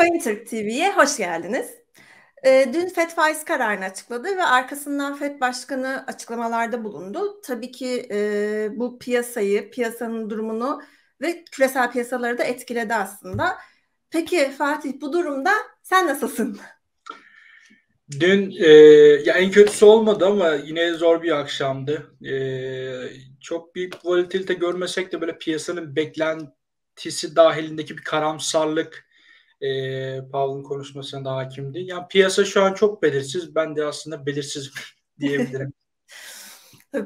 CoinTürk TV'ye hoş geldiniz. Dün FED faiz kararını açıkladı ve arkasından FED Başkanı açıklamalarda bulundu. Tabii ki bu piyasanın durumunu ve küresel piyasaları da etkiledi aslında. Peki Fatih, bu durumda sen nasılsın? Dün ya en kötüsü olmadı ama yine zor bir akşamdı. Çok büyük volatilite görmesek de böyle piyasanın beklentisi dahilindeki bir karamsarlık Powell'ın konuşmasına da hakimdi. Yani piyasa şu an çok belirsiz. Ben de aslında belirsiz diyebilirim.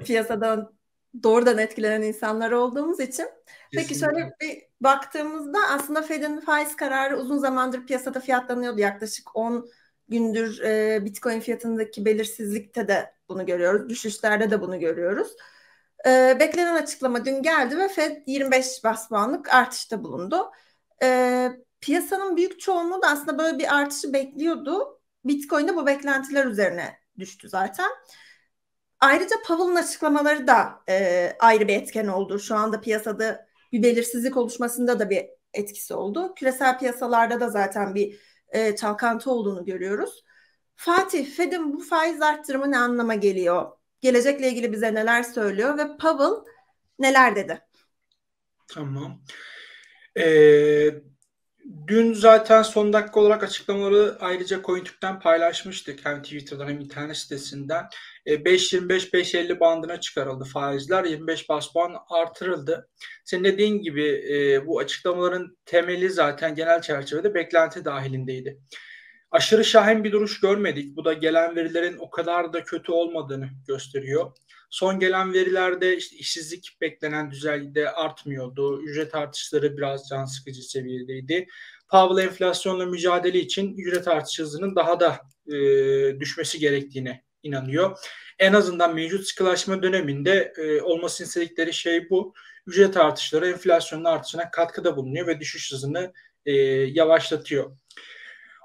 Piyasadan doğrudan etkilenen insanlar olduğumuz için. Peki kesinlikle. Şöyle bir baktığımızda aslında Fed'in faiz kararı uzun zamandır piyasada fiyatlanıyordu. Yaklaşık 10 gündür Bitcoin fiyatındaki belirsizlikte de bunu görüyoruz. Düşüşlerde de bunu görüyoruz. Beklenen açıklama dün geldi ve Fed 25 bas puanlık artışta bulundu. Piyasanın büyük çoğunluğu da aslında böyle bir artışı bekliyordu. Bitcoin'de bu beklentiler üzerine düştü zaten. Ayrıca Powell'ın açıklamaları da ayrı bir etken oldu. Şu anda piyasada bir belirsizlik oluşmasında da bir etkisi oldu. Küresel piyasalarda da zaten bir çalkantı olduğunu görüyoruz. Fatih, Fed'in bu faiz arttırımı ne anlama geliyor? Gelecekle ilgili bize neler söylüyor ve Powell neler dedi? Tamam. Dün zaten son dakika olarak açıklamaları ayrıca CoinTürk'ten paylaşmıştık. Hem Twitter'dan hem internet sitesinden. 5.25-5.50 bandına çıkarıldı faizler. 25 bas puan artırıldı. Senin dediğin gibi bu açıklamaların temeli zaten genel çerçevede beklenti dahilindeydi. Aşırı şahin bir duruş görmedik. Bu da gelen verilerin o kadar da kötü olmadığını gösteriyor. Son gelen verilerde işte işsizlik beklenen düzeyde artmıyordu. Ücret artışları biraz can sıkıcı seviyedeydi. Powell enflasyonla mücadele için ücret artış hızının daha da düşmesi gerektiğine inanıyor. En azından mevcut sıkılaşma döneminde olmasını istedikleri şey bu. Ücret artışları enflasyonun artışına katkıda bulunuyor ve düşüş hızını yavaşlatıyor.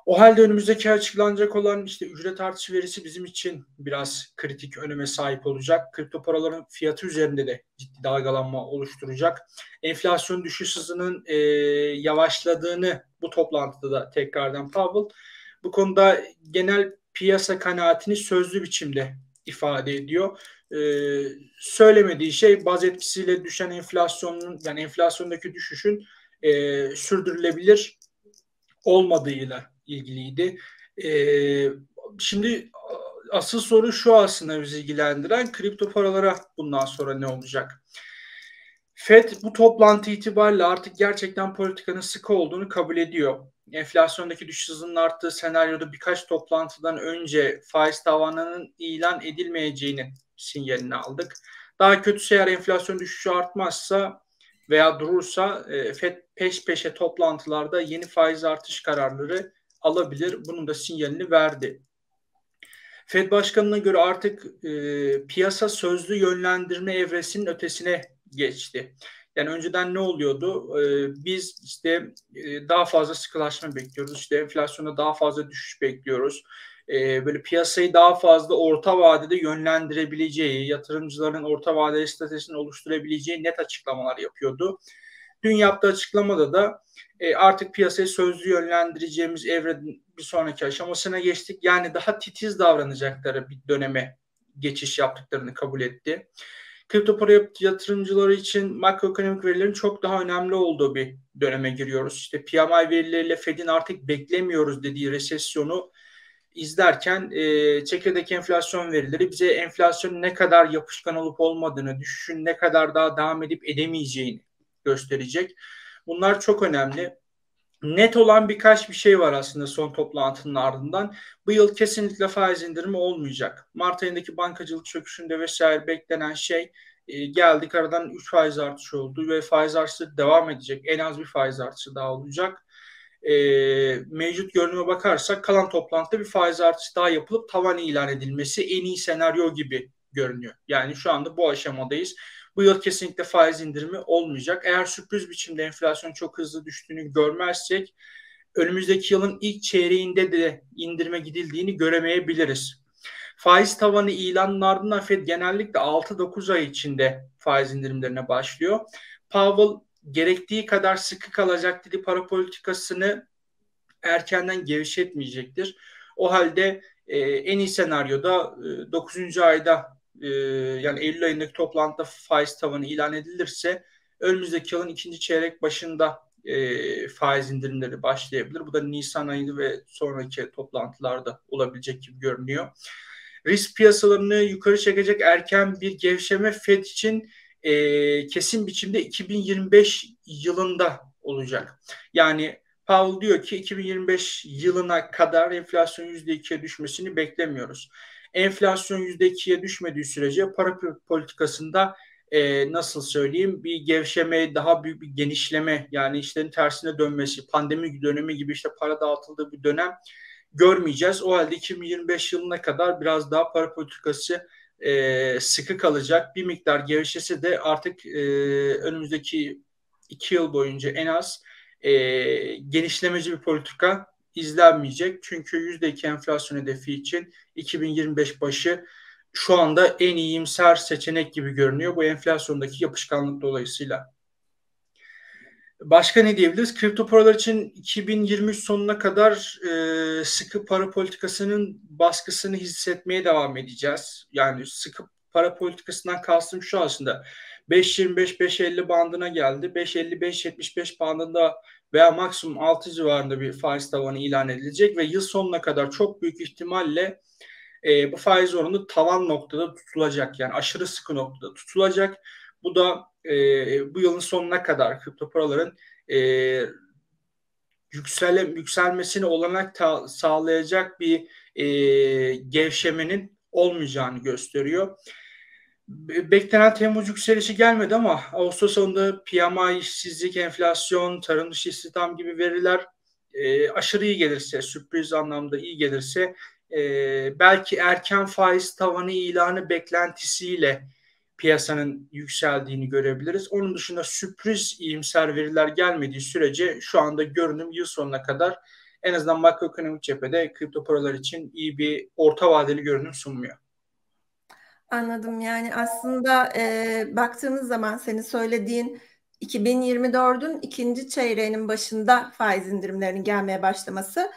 O halde önümüzdeki açıklanacak olan işte ücret artışı verisi bizim için biraz kritik öneme sahip olacak. Kripto paraların fiyatı üzerinde de ciddi dalgalanma oluşturacak. Enflasyon düşüş hızının yavaşladığını bu toplantıda da tekrardan Powell bu konuda genel piyasa kanaatini sözlü biçimde ifade ediyor. Söylemediği şey baz etkisiyle düşen enflasyonun, yani enflasyondaki düşüşün sürdürülebilir olmadığıyla ilgiliydi. Şimdi asıl soru şu aslında bizi ilgilendiren, kripto paralara bundan sonra ne olacak? FED bu toplantı itibariyle artık gerçekten politikanın sıkı olduğunu kabul ediyor. Enflasyondaki düşüş hızının arttığı senaryoda birkaç toplantıdan önce faiz tavanının ilan edilmeyeceğini sinyalini aldık. Daha kötüsü eğer enflasyon düşüşü artmazsa veya durursa FED peş peşe toplantılarda yeni faiz artış kararları alabilir. Bunun da sinyalini verdi. FED Başkanı'na göre artık piyasa sözlü yönlendirme evresinin ötesine geçti. Yani önceden ne oluyordu? Biz işte daha fazla sıkılaşma bekliyoruz. İşte enflasyona daha fazla düşüş bekliyoruz. Böyle piyasayı daha fazla orta vadede yönlendirebileceği, yatırımcıların orta vadeli stratejisini oluşturabileceği net açıklamalar yapıyordu. Dün yaptığı açıklamada da artık piyasayı sözlü yönlendireceğimiz evrenin bir sonraki aşamasına geçtik. Yani daha titiz davranacakları bir döneme geçiş yaptıklarını kabul etti. Kripto para yatırımcıları için makroekonomik verilerin çok daha önemli olduğu bir döneme giriyoruz. İşte PMI verileriyle Fed'in artık beklemiyoruz dediği resesyonu izlerken çekirdek enflasyon verileri bize enflasyonun ne kadar yapışkan olup olmadığını, düşüşün ne kadar daha devam edip edemeyeceğini gösterecek. Bunlar çok önemli. Net olan birkaç bir şey var aslında son toplantının ardından. Bu yıl kesinlikle faiz indirimi olmayacak. Mart ayındaki bankacılık çöküşünde vesaire beklenen şey geldik, aradan 3 faiz artışı oldu ve faiz artışı devam edecek. En az bir faiz artışı daha olacak. Mevcut görünüme bakarsak kalan toplantıda bir faiz artışı daha yapılıp tavan ilan edilmesi en iyi senaryo gibi görünüyor. Yani şu anda bu aşamadayız. Bu yıl kesinlikle faiz indirimi olmayacak. Eğer sürpriz biçimde enflasyon çok hızlı düştüğünü görmezsek önümüzdeki yılın ilk çeyreğinde de indirime gidildiğini göremeyebiliriz. Faiz tavanı ilanının ardından FED genellikle 6-9 ay içinde faiz indirimlerine başlıyor. Powell gerektiği kadar sıkı kalacak dedi para politikasını erkenden gevşetmeyecektir. O halde en iyi senaryoda 9. ayda yani Eylül ayındaki toplantıda faiz tavanı ilan edilirse önümüzdeki yılın ikinci çeyrek başında faiz indirimleri başlayabilir. Bu da Nisan ayı ve sonraki toplantılarda olabilecek gibi görünüyor. Risk piyasalarını yukarı çekecek erken bir gevşeme FED için kesin biçimde 2025 yılında olacak. Yani Powell diyor ki 2025 yılına kadar enflasyon %2'ye düşmesini beklemiyoruz. Enflasyon %2'ye düşmediği sürece para politikasında nasıl söyleyeyim bir gevşeme, daha büyük bir genişleme, yani işlerin tersine dönmesi, pandemi dönemi gibi işte para dağıtıldığı bir dönem görmeyeceğiz. O halde 2025 yılına kadar biraz daha para politikası sıkı kalacak. Bir miktar gevşese de artık önümüzdeki 2 yıl boyunca en az genişlemeci bir politika izlenmeyecek. Çünkü %2 enflasyon hedefi için 2025 başı şu anda en iyimser seçenek gibi görünüyor. Bu enflasyondaki yapışkanlık dolayısıyla. Başka ne diyebiliriz? Kripto paralar için 2023 sonuna kadar sıkı para politikasının baskısını hissetmeye devam edeceğiz. Yani sıkı para politikasından kastım şu aslında. 5.25-5.50 bandına geldi. 5.50-5.75 bandında veya maksimum 6 civarında bir faiz tavanı ilan edilecek ve yıl sonuna kadar çok büyük ihtimalle bu faiz oranı tavan noktada tutulacak. Yani aşırı sıkı noktada tutulacak. Bu da bu yılın sonuna kadar kripto paraların yükselmesine olanak sağlayacak bir gevşemenin olmayacağını gösteriyor. Beklenen Temmuz yükselişi gelmedi ama Ağustos sonunda PMI, işsizlik, enflasyon, tarım dışı istihdam gibi veriler aşırı iyi gelirse, sürpriz anlamda iyi gelirse belki erken faiz tavanı ilanı beklentisiyle piyasanın yükseldiğini görebiliriz. Onun dışında sürpriz iyimser veriler gelmediği sürece şu anda görünüm yıl sonuna kadar en azından makroekonomik cephede kripto paralar için iyi bir orta vadeli görünüm sunmuyor. Anladım. Yani aslında baktığımız zaman senin söylediğin 2024'ün ikinci çeyreğinin başında faiz indirimlerinin gelmeye başlaması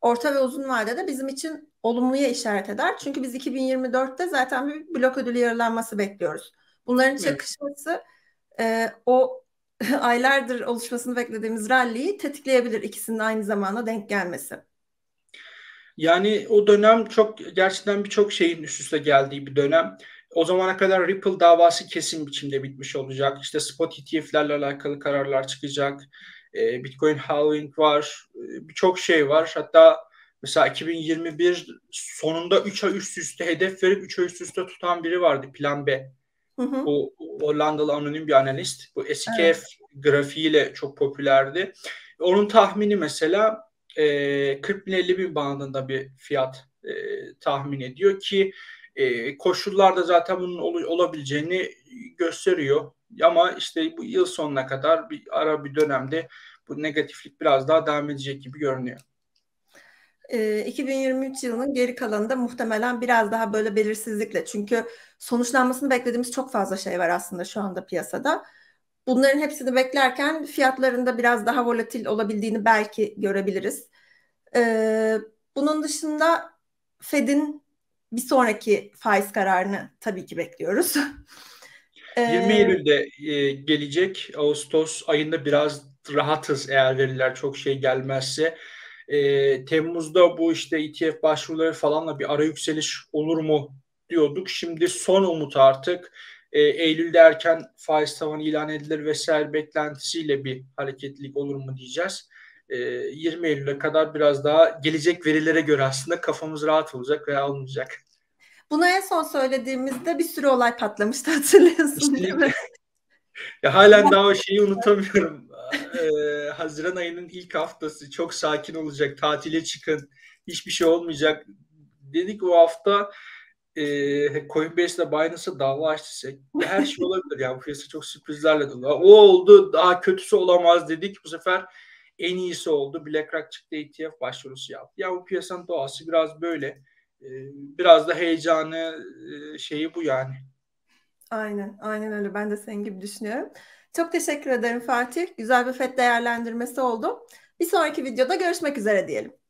orta ve uzun vadede bizim için olumluya işaret eder. Çünkü biz 2024'te zaten bir blok ödülü yarılanması bekliyoruz. Bunların çakışması o aylardır oluşmasını beklediğimiz ralliyi tetikleyebilir, ikisinin aynı zamanda denk gelmesi. Yani o dönem çok gerçekten birçok şeyin üst üste geldiği bir dönem. O zamana kadar Ripple davası kesin biçimde bitmiş olacak. İşte spot ETF'lerle alakalı kararlar çıkacak. Bitcoin Halving var. Birçok şey var. Hatta mesela 2021 sonunda 3 ay üst üste hedef verip 3 ay üst üste tutan biri vardı. Plan B. Bu Hollandalı anonim bir analist. Bu SKF grafiğiyle çok popülerdi. Onun tahmini mesela 40 bin 50 bin bandında bir fiyat tahmin ediyor ki koşullarda zaten bunun olabileceğini gösteriyor. Ama işte bu yıl sonuna kadar bir ara bir dönemde bu negatiflik biraz daha devam edecek gibi görünüyor. 2023 yılının geri kalanında muhtemelen biraz daha böyle belirsizlikle, çünkü sonuçlanmasını beklediğimiz çok fazla şey var aslında şu anda piyasada. Bunların hepsini beklerken fiyatlarında biraz daha volatil olabildiğini belki görebiliriz. Bunun dışında Fed'in bir sonraki faiz kararını tabii ki bekliyoruz. 20 Eylül'de gelecek. Ağustos ayında biraz rahatız eğer veriler çok şey gelmezse. Temmuz'da bu işte ETF başvuruları falanla bir ara yükseliş olur mu diyorduk. Şimdi son umut artık. Eylül'de erken faiz tavanı ilan edilir vesaire beklentisiyle bir hareketlilik olur mu diyeceğiz. 20 Eylül'e kadar biraz daha gelecek verilere göre aslında kafamız rahat olacak veya olmayacak. Bunu en son söylediğimizde bir sürü olay patlamıştı, hatırlıyorsun değil mi? Ya halen daha o şeyi unutamıyorum. Haziran ayının ilk haftası çok sakin olacak, tatile çıkın, hiçbir şey olmayacak dedik. O hafta Coinbase ile Binance'a dava açtıysak her şey olabilir. Yani bu piyasa çok sürprizlerle dolu. O oldu, daha kötüsü olamaz dedik. Bu sefer en iyisi oldu. BlackRock çıktı, ETF başvurusu yaptı. Ya yani bu piyasanın doğası biraz böyle. Biraz da heyecanı şeyi bu yani. Aynen, aynen öyle. Ben de senin gibi düşünüyorum. Çok teşekkür ederim Fatih. Güzel bir FED değerlendirmesi oldu. Bir sonraki videoda görüşmek üzere diyelim.